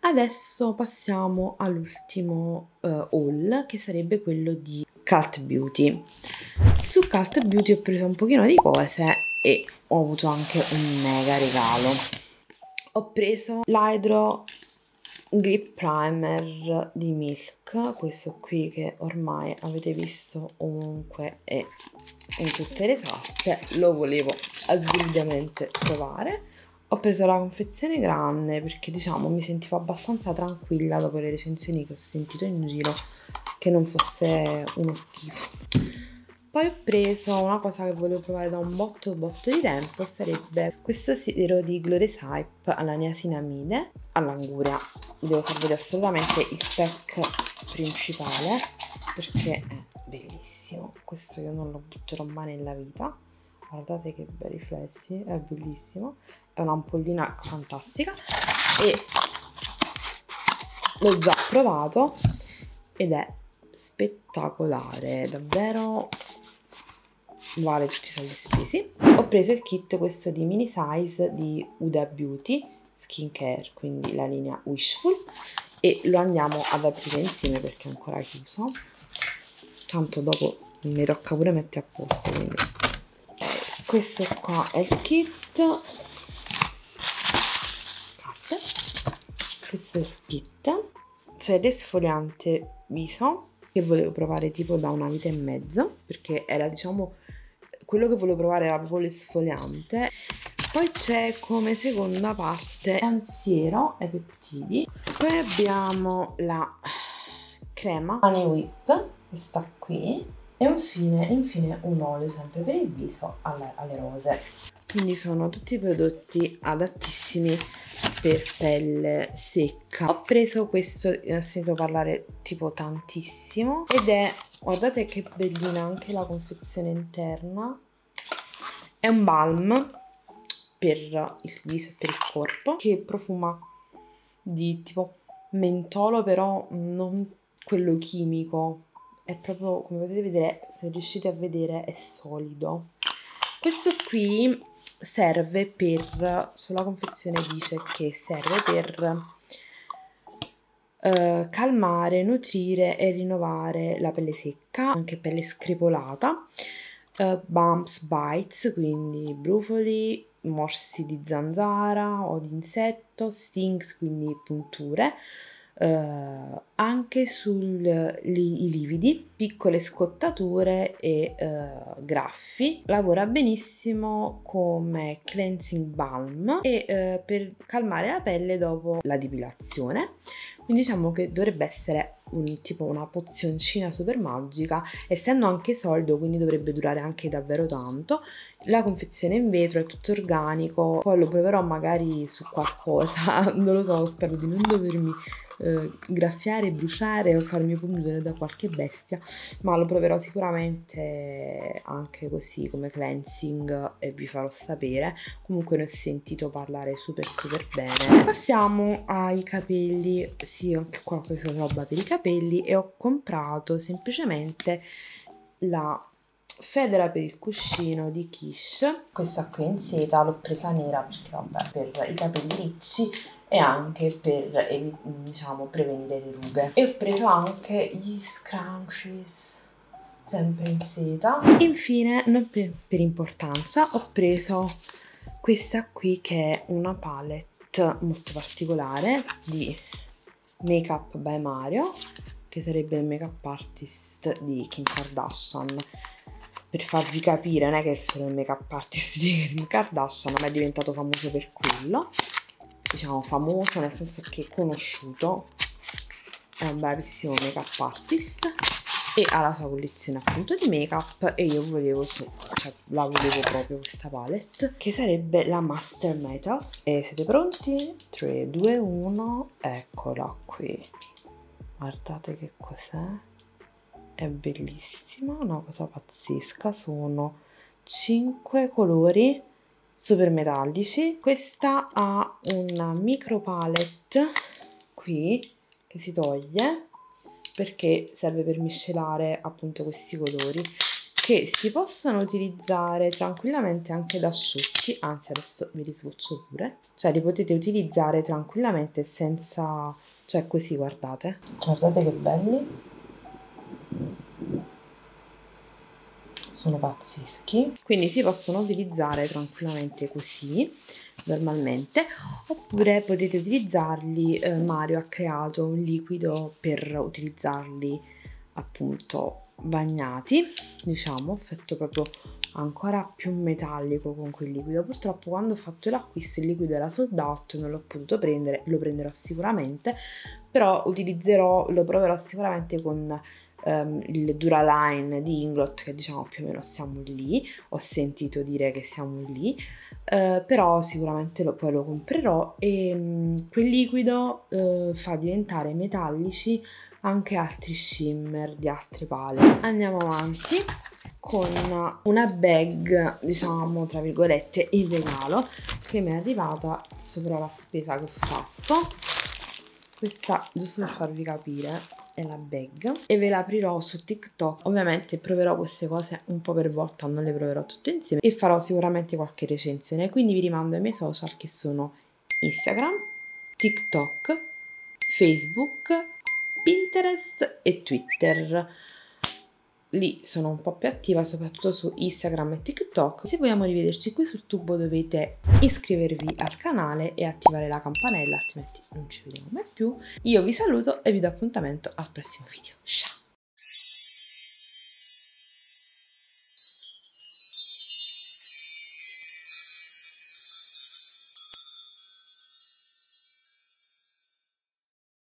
Adesso passiamo all'ultimo haul, che sarebbe quello di Cult Beauty. Su Cult Beauty ho preso un pochino di cose e ho avuto anche un mega regalo. Ho preso l'Hydro Grip Primer di Milk, questo qui che ormai avete visto ovunque e in tutte le salse, lo volevo assolutamente provare. Ho preso la confezione grande perché, diciamo, mi sentivo abbastanza tranquilla dopo le recensioni che ho sentito in giro, che non fosse uno schifo. Poi ho preso una cosa che volevo provare da un botto di tempo, sarebbe questo siero di Glow Recipe alla niacinamide, all'anguria. Vi devo far vedere assolutamente il pack principale perché è bellissimo. Questo io non lo butterò mai nella vita. Guardate che bei riflessi, è bellissimo. È un'ampollina fantastica e l'ho già provato ed è spettacolare, davvero vale tutti i soldi spesi. Ho preso il kit questo di mini size di Huda Beauty Skincare, quindi la linea Wishful, e lo andiamo ad aprire insieme perché è ancora chiuso, tanto dopo mi tocca pure mettere a posto, quindi. Questo qua è il kit, questo è il kit, c'è l'esfoliante viso che volevo provare tipo da una vita e mezzo perché era, diciamo, quello che volevo provare era proprio l'esfoliante. Poi c'è come seconda parte un siero ai peptidi, poi abbiamo la crema Honey Whip, questa qui, e infine un olio sempre per il viso alle rose. Quindi sono tutti prodotti adattissimi per pelle secca. Ho preso questo, ne ho sentito parlare tipo tantissimo, ed è, guardate che bellina anche la confezione interna, è un balm per il viso e per il corpo che profuma di tipo mentolo, però non quello chimico, è proprio, come potete vedere, se riuscite a vedere, è solido. Questo qui serve per, sulla confezione dice che serve per calmare, nutrire e rinnovare la pelle secca, anche pelle screpolata, bumps, bites, quindi brufoli, morsi di zanzara o di insetto, stings, quindi punture, anche sui lividi, piccole scottature e graffi. Lavora benissimo come cleansing balm e per calmare la pelle dopo la depilazione, quindi diciamo che dovrebbe essere tipo una pozioncina super magica, essendo anche solido, quindi dovrebbe durare anche davvero tanto. La confezione in vetro è tutto organico, poi lo proverò magari su qualcosa, non lo so, spero di non dovermi graffiare, bruciare o farmi pungere da qualche bestia, ma lo proverò sicuramente anche così come cleansing e vi farò sapere. Comunque ne ho sentito parlare super bene. Passiamo ai capelli. Sì, anche qua ho preso roba per i capelli e ho comprato semplicemente la federa per il cuscino di Kitsch, questa qui in seta, l'ho presa nera perché vabbè, per i capelli ricci e anche per, diciamo, prevenire le rughe. E ho preso anche gli scrunchies sempre in seta. Infine, non per importanza, ho preso questa qui che è una palette molto particolare di Make Up by Mario, che sarebbe il make up artist di Kim Kardashian. Per farvi capire, non è che è solo il make up artist di Kim Kardashian, ma è diventato famoso per quello, diciamo famoso nel senso che è conosciuto, è un bravissimo make up artist e ha la sua collezione appunto di make up, e io volevo la volevo proprio questa palette, che sarebbe la Master Metals. E siete pronti? 3, 2, 1, eccola qui, guardate che cos'è, è bellissima, una cosa pazzesca. Sono 5 colori super metallici. Questa ha una micro palette qui che si toglie perché serve per miscelare appunto questi colori, che si possono utilizzare tranquillamente anche da asciutti, anzi adesso vi risvuccio pure, cioè li potete utilizzare tranquillamente senza, cioè così, guardate, guardate che belli, sono pazzeschi, quindi si possono utilizzare tranquillamente così normalmente, oppure potete utilizzarli, Mario ha creato un liquido per utilizzarli appunto bagnati, diciamo, ho fatto proprio ancora più metallico con quel liquido. Purtroppo quando ho fatto l'acquisto il liquido era sold out, non l'ho potuto prendere, lo prenderò sicuramente, però utilizzerò, lo proverò sicuramente con il Duraline di Inglot, che diciamo più o meno siamo lì, ho sentito dire che siamo lì, però sicuramente poi lo comprerò, e quel liquido fa diventare metallici anche altri shimmer di altre palette. Andiamo avanti con una bag, diciamo tra virgolette in regalo, che mi è arrivata sopra la spesa che ho fatto. Questa, giusto per farvi capire, è la bag, e ve la aprirò su TikTok. Ovviamente proverò queste cose un po' per volta, non le proverò tutte insieme, e farò sicuramente qualche recensione, quindi vi rimando ai miei social, che sono Instagram, TikTok, Facebook, Pinterest e Twitter. Lì sono un po' più attiva, soprattutto su Instagram e TikTok. Se vogliamo rivederci qui sul tubo dovete iscrivervi al canale e attivare la campanella, altrimenti non ci vediamo mai più. Io vi saluto e vi do appuntamento al prossimo video. Ciao!